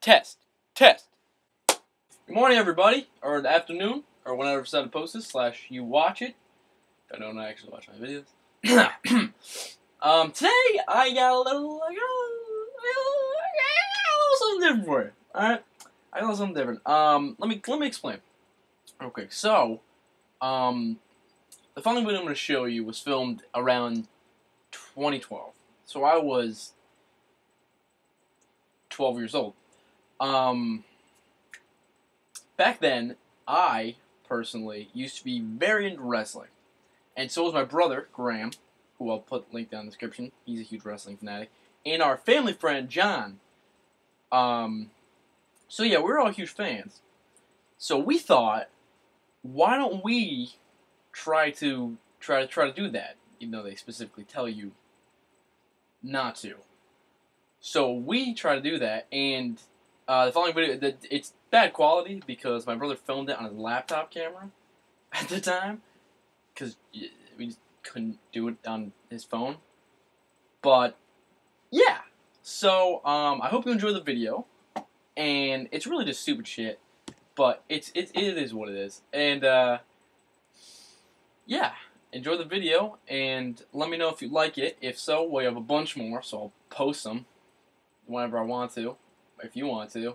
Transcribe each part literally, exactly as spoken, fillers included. Test. Test. Good morning, everybody, or afternoon, or whenever I post this, slash you watch it. I don't actually watch my videos. um, today, I got a little, I got a little, I got a little something different for you, alright? I got something different. Um, let me, let me explain. Okay, so, um, the following video I'm going to show you was filmed around twenty twelve. So I was twelve years old. Um, back then, I personally used to be very into wrestling. And so was my brother, Graham, who I'll put the link down in the description. He's a huge wrestling fanatic. And our family friend, John. Um, so yeah, we were all huge fans. So we thought, why don't we try to try to try to do that, even though they specifically tell you not to. So we try to do that, and uh, the following video, the, it's bad quality because my brother filmed it on his laptop camera at the time, because we just couldn't do it on his phone. But yeah, so um, I hope you enjoy the video, and it's really just stupid shit, but it's it, it is what it is, and uh, yeah. Enjoy the video, and let me know if you like it. If so, we have a bunch more, so I'll post them whenever I want to, if you want to.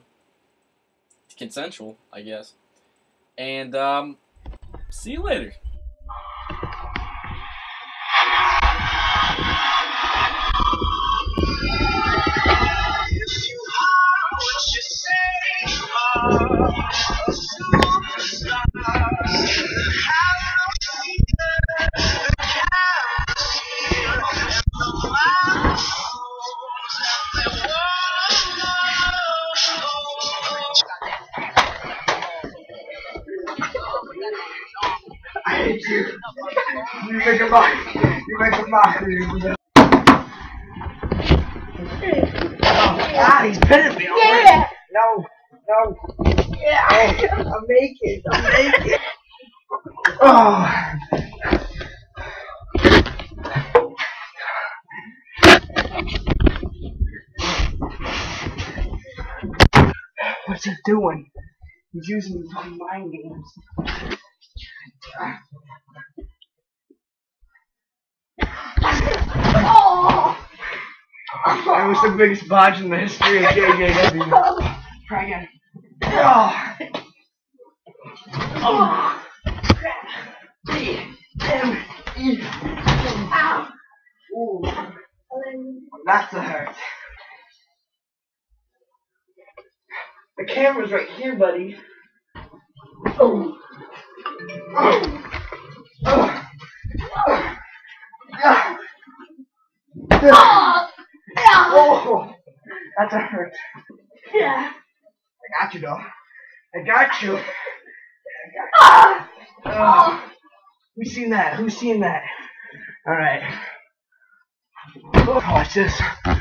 It's consensual, I guess. And, um, see you later. I hate you. You make a mockery. You make a mockery. Oh God, he's pinning me already. Yeah. No, no. Yeah. Hey, I'll make it. I'll make it. Oh. What's he doing? He's using his fucking mind games. Oh. That was the biggest bodge in the history of J J W. Try again. Oh. Oh. Ow. Ooh. That's a hurt. The camera's right here, buddy. Oh. Oh. Oh. Oh. Yeah. Oh. Yeah. Oh. That's a hurt. Yeah. I got you though. I got you. I got you. Oh. Oh. Who's seen that? Who's seen that? Alright. Watch this. Oh.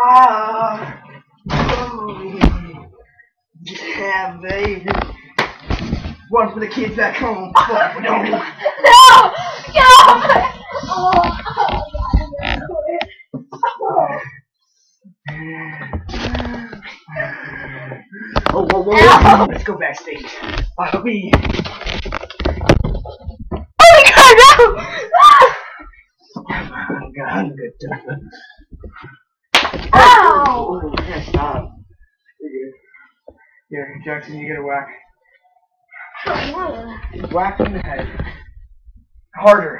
Ah. Oh. Yeah, baby. One for the kids back home. Fuck, no! No! Oh, whoa, whoa, whoa. Let's go backstage. I'll be. Oh my God, no! Oh God, I'm good. Ow! Oh, yeah, stop. Here, Jackson, you get a whack. Whack in the head. Harder.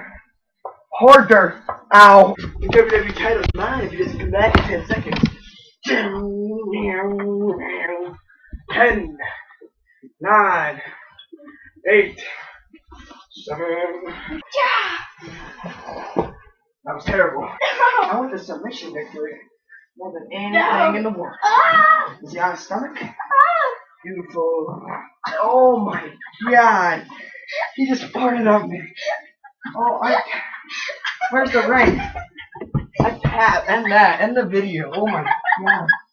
Harder! Ow! The J J W title is mine if you just come back in ten seconds. ten, nine, eight, seven. Yeah! That was terrible. No. I want a submission victory more than anything no. in the world. Ah. Is he on his stomach? Ah. Beautiful. Oh my God. He just farted on me. Oh, I. Where's the ring? I tap. End that. End the video. Oh my God.